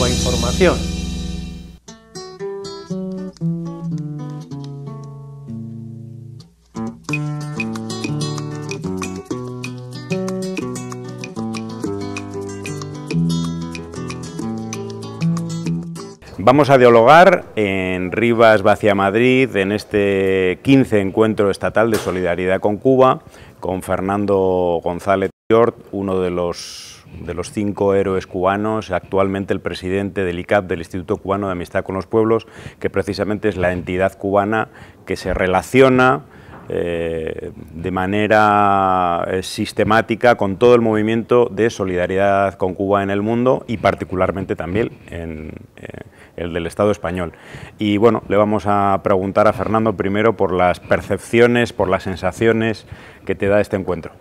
nueva información. Vamos a dialogar en Rivas-Vaciamadrid, en este 15 Encuentro Estatal de Solidaridad con Cuba, con Fernando González Llort, uno de los 5 héroes cubanos, actualmente el presidente del ICAP, del Instituto Cubano de Amistad con los Pueblos, que precisamente es la entidad cubana que se relaciona de manera sistemática con todo el movimiento de solidaridad con Cuba en el mundo y particularmente también en el del Estado español. Y bueno, le vamos a preguntar a Fernando primero por las percepciones, por las sensaciones que te da este encuentro.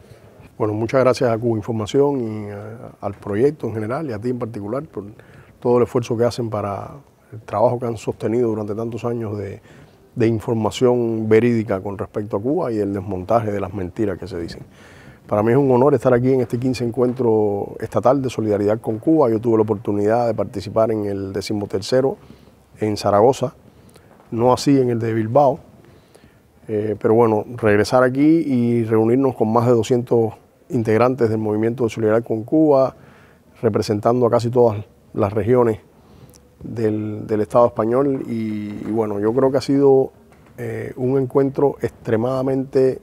Bueno, muchas gracias a Cuba Información y al proyecto en general y a ti en particular por todo el esfuerzo que hacen para el trabajo que han sostenido durante tantos años de información verídica con respecto a Cuba y el desmontaje de las mentiras que se dicen. Para mí es un honor estar aquí en este 15 Encuentro Estatal de Solidaridad con Cuba. Yo tuve la oportunidad de participar en el 13º en Zaragoza, no así en el de Bilbao, pero bueno, regresar aquí y reunirnos con más de 200 integrantes del Movimiento de Solidaridad con Cuba, representando a casi todas las regiones del Estado español y bueno, yo creo que ha sido un encuentro extremadamente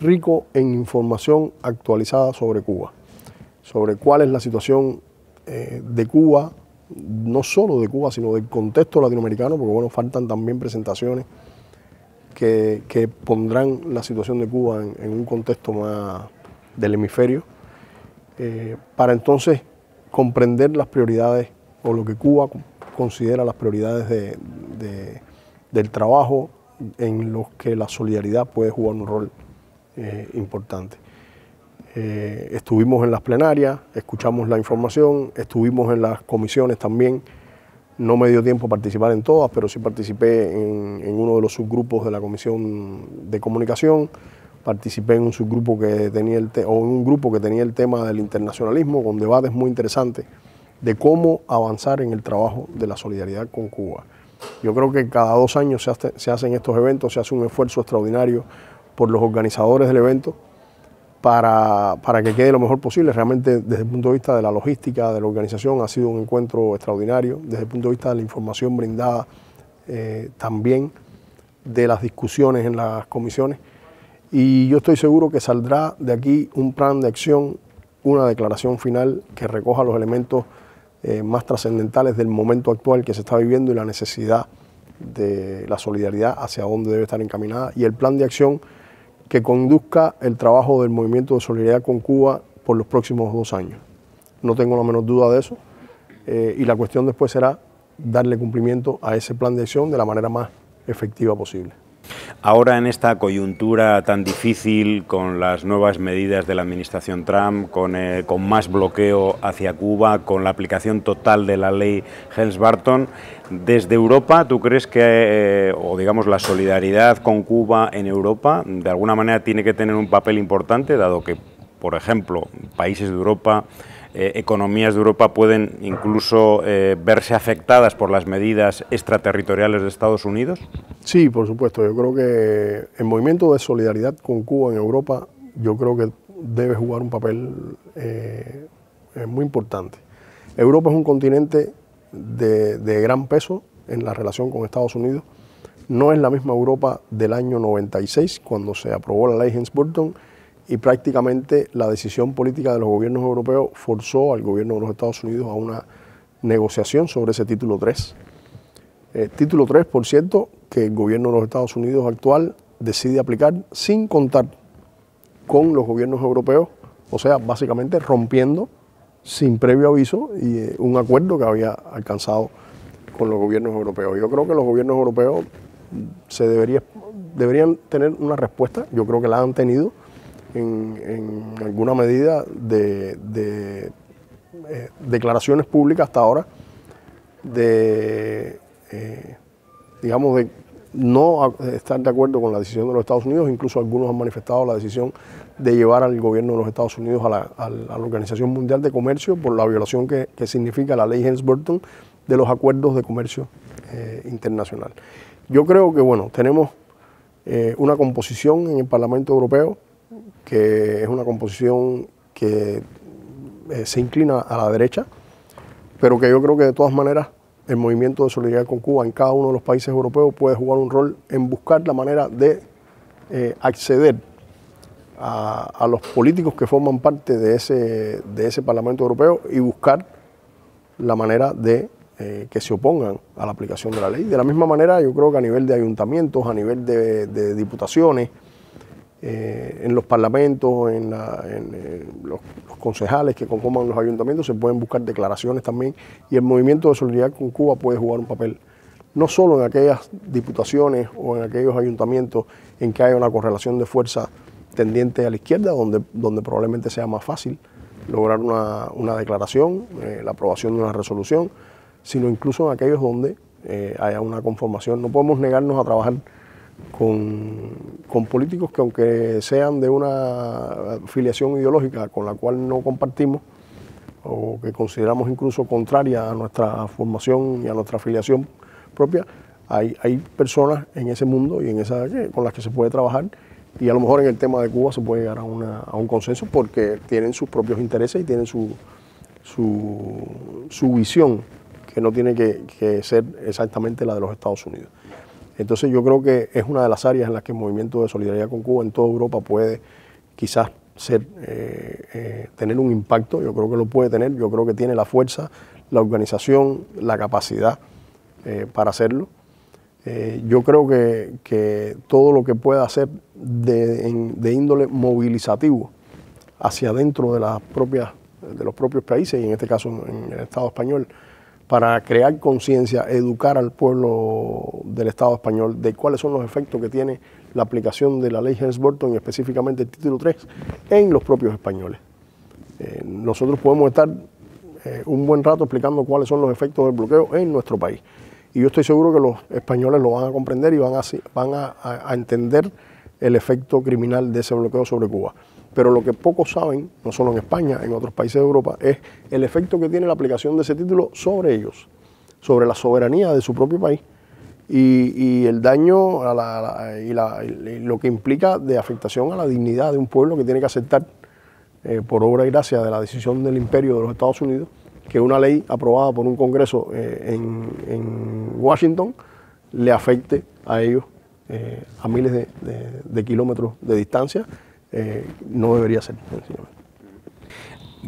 rico en información actualizada sobre Cuba, sobre cuál es la situación de Cuba, no solo de Cuba, sino del contexto latinoamericano, porque bueno, faltan también presentaciones que pondrán la situación de Cuba en un contexto más del hemisferio, para entonces comprender las prioridades o lo que Cuba considera las prioridades del trabajo en los que la solidaridad puede jugar un rol importante. Estuvimos en las plenarias, escuchamos la información, estuvimos en las comisiones también. No me dio tiempo a participar en todas, pero sí participé en uno de los subgrupos de la Comisión de Comunicación. Participé en un subgrupo que tenía el tema del internacionalismo, con debates muy interesantes de cómo avanzar en el trabajo de la solidaridad con Cuba. Yo creo que cada 2 años se hacen estos eventos, se hace un esfuerzo extraordinario por los organizadores del evento para que quede lo mejor posible. Realmente desde el punto de vista de la logística, de la organización, ha sido un encuentro extraordinario. Desde el punto de vista de la información brindada, también de las discusiones en las comisiones. Y yo estoy seguro que saldrá de aquí un plan de acción, una declaración final que recoja los elementos más trascendentales del momento actual que se está viviendo y la necesidad de la solidaridad hacia dónde debe estar encaminada y el plan de acción que conduzca el trabajo del Movimiento de Solidaridad con Cuba por los próximos 2 años. No tengo la menor duda de eso y la cuestión después será darle cumplimiento a ese plan de acción de la manera más efectiva posible. Ahora en esta coyuntura tan difícil con las nuevas medidas de la administración Trump, con más bloqueo hacia Cuba, con la aplicación total de la ley Helms-Burton, desde Europa, ¿tú crees que, o digamos la solidaridad con Cuba en Europa, de alguna manera tiene que tener un papel importante, dado que, por ejemplo, países de Europa, economías de Europa pueden incluso verse afectadas por las medidas extraterritoriales de Estados Unidos? Sí, por supuesto. Yo creo que el movimiento de solidaridad con Cuba en Europa, yo creo que debe jugar un papel muy importante. Europa es un continente de gran peso en la relación con Estados Unidos. No es la misma Europa del año 96, cuando se aprobó la ley Helms-Burton, y prácticamente la decisión política de los gobiernos europeos forzó al gobierno de los Estados Unidos a una negociación sobre ese título 3. Título 3, por cierto, que el gobierno de los Estados Unidos actual decide aplicar sin contar con los gobiernos europeos, o sea, básicamente rompiendo sin previo aviso y un acuerdo que había alcanzado con los gobiernos europeos. Yo creo que los gobiernos europeos deberían tener una respuesta, yo creo que la han tenido, en alguna medida de declaraciones públicas hasta ahora, digamos, de no estar de acuerdo con la decisión de los Estados Unidos. Incluso algunos han manifestado la decisión de llevar al gobierno de los Estados Unidos a la Organización Mundial de Comercio por la violación que significa la ley Helms-Burton de los acuerdos de comercio internacional. Yo creo que, bueno, tenemos una composición en el Parlamento Europeo que es una composición que se inclina a la derecha, pero que yo creo que de todas maneras el movimiento de solidaridad con Cuba en cada uno de los países europeos puede jugar un rol en buscar la manera de acceder a los políticos que forman parte de ese Parlamento Europeo y buscar la manera de que se opongan a la aplicación de la ley. De la misma manera, yo creo que a nivel de ayuntamientos, a nivel de diputaciones, en los parlamentos, en los concejales que conforman los ayuntamientos, se pueden buscar declaraciones también, y el movimiento de solidaridad con Cuba puede jugar un papel, no solo en aquellas diputaciones o en aquellos ayuntamientos en que haya una correlación de fuerza tendiente a la izquierda, donde probablemente sea más fácil lograr una declaración, la aprobación de una resolución, sino incluso en aquellos donde haya una conformación. No podemos negarnos a trabajar con políticos que, aunque sean de una afiliación ideológica con la cual no compartimos o que consideramos incluso contraria a nuestra formación y a nuestra afiliación propia, hay personas en ese mundo y en esa con las que se puede trabajar, y a lo mejor en el tema de Cuba se puede llegar a un consenso porque tienen sus propios intereses y tienen su visión, que no tiene que ser exactamente la de los Estados Unidos. Entonces yo creo que es una de las áreas en las que el movimiento de solidaridad con Cuba en toda Europa puede quizás ser, tener un impacto. Yo creo que lo puede tener, yo creo que tiene la fuerza, la organización, la capacidad para hacerlo. Yo creo que todo lo que pueda hacer de índole movilizativo hacia adentro de los propios países, y en este caso en el Estado español, para crear conciencia, educar al pueblo del Estado español de cuáles son los efectos que tiene la aplicación de la ley Helms-Burton y específicamente el título 3 en los propios españoles. Nosotros podemos estar un buen rato explicando cuáles son los efectos del bloqueo en nuestro país, y yo estoy seguro que los españoles lo van a comprender y van a entender el efecto criminal de ese bloqueo sobre Cuba. Pero lo que pocos saben, no solo en España, en otros países de Europa, es el efecto que tiene la aplicación de ese título sobre ellos, sobre la soberanía de su propio país y el daño y lo que implica de afectación a la dignidad de un pueblo que tiene que aceptar por obra y gracia de la decisión del imperio de los Estados Unidos que una ley aprobada por un congreso en Washington le afecte a ellos a miles de kilómetros de distancia. No debería ser.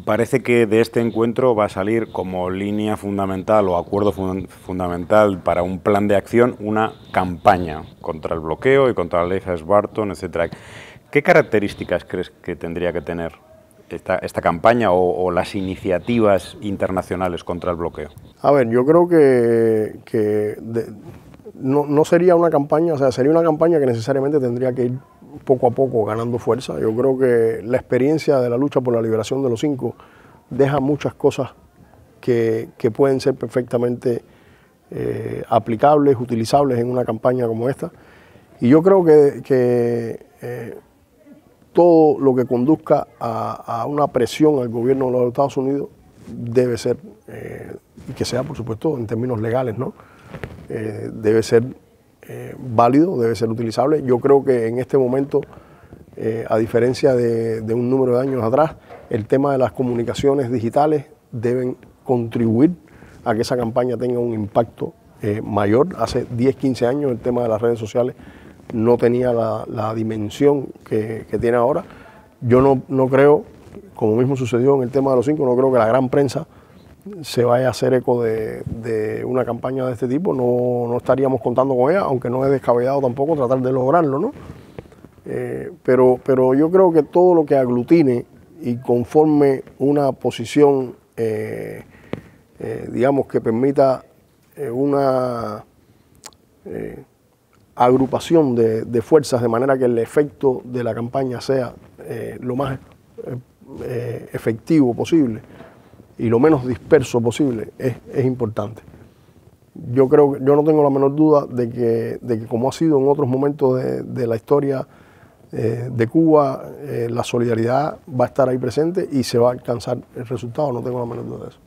Parece que de este encuentro va a salir como línea fundamental o acuerdo fundamental para un plan de acción una campaña contra el bloqueo y contra la ley Helms-Burton, etcétera. ¿Qué características crees que tendría que tener esta campaña o las iniciativas internacionales contra el bloqueo? A ver, yo creo que no sería una campaña, o sea, sería una campaña que necesariamente tendría que ir poco a poco ganando fuerza. Yo creo que la experiencia de la lucha por la liberación de los cinco deja muchas cosas que pueden ser perfectamente aplicables, utilizables en una campaña como esta. Y yo creo que todo lo que conduzca a una presión al gobierno de los Estados Unidos debe ser, y que sea por supuesto en términos legales, ¿no? Debe ser válido, debe ser utilizable. Yo creo que en este momento, a diferencia de un número de años atrás, el tema de las comunicaciones digitales deben contribuir a que esa campaña tenga un impacto mayor. Hace 10, 15 años el tema de las redes sociales no tenía la dimensión que tiene ahora. Yo no creo, como mismo sucedió en el tema de los cinco, no creo que la gran prensa se vaya a hacer eco de una campaña de este tipo. No estaríamos contando con ella, aunque no es descabellado tampoco tratar de lograrlo, ¿no? Pero yo creo que todo lo que aglutine y conforme una posición, digamos, que permita una agrupación de fuerzas de manera que el efecto de la campaña sea lo más efectivo posible y lo menos disperso posible es importante. yo no tengo la menor duda de que como ha sido en otros momentos de la historia de Cuba, la solidaridad va a estar ahí presente y se va a alcanzar el resultado, no tengo la menor duda de eso.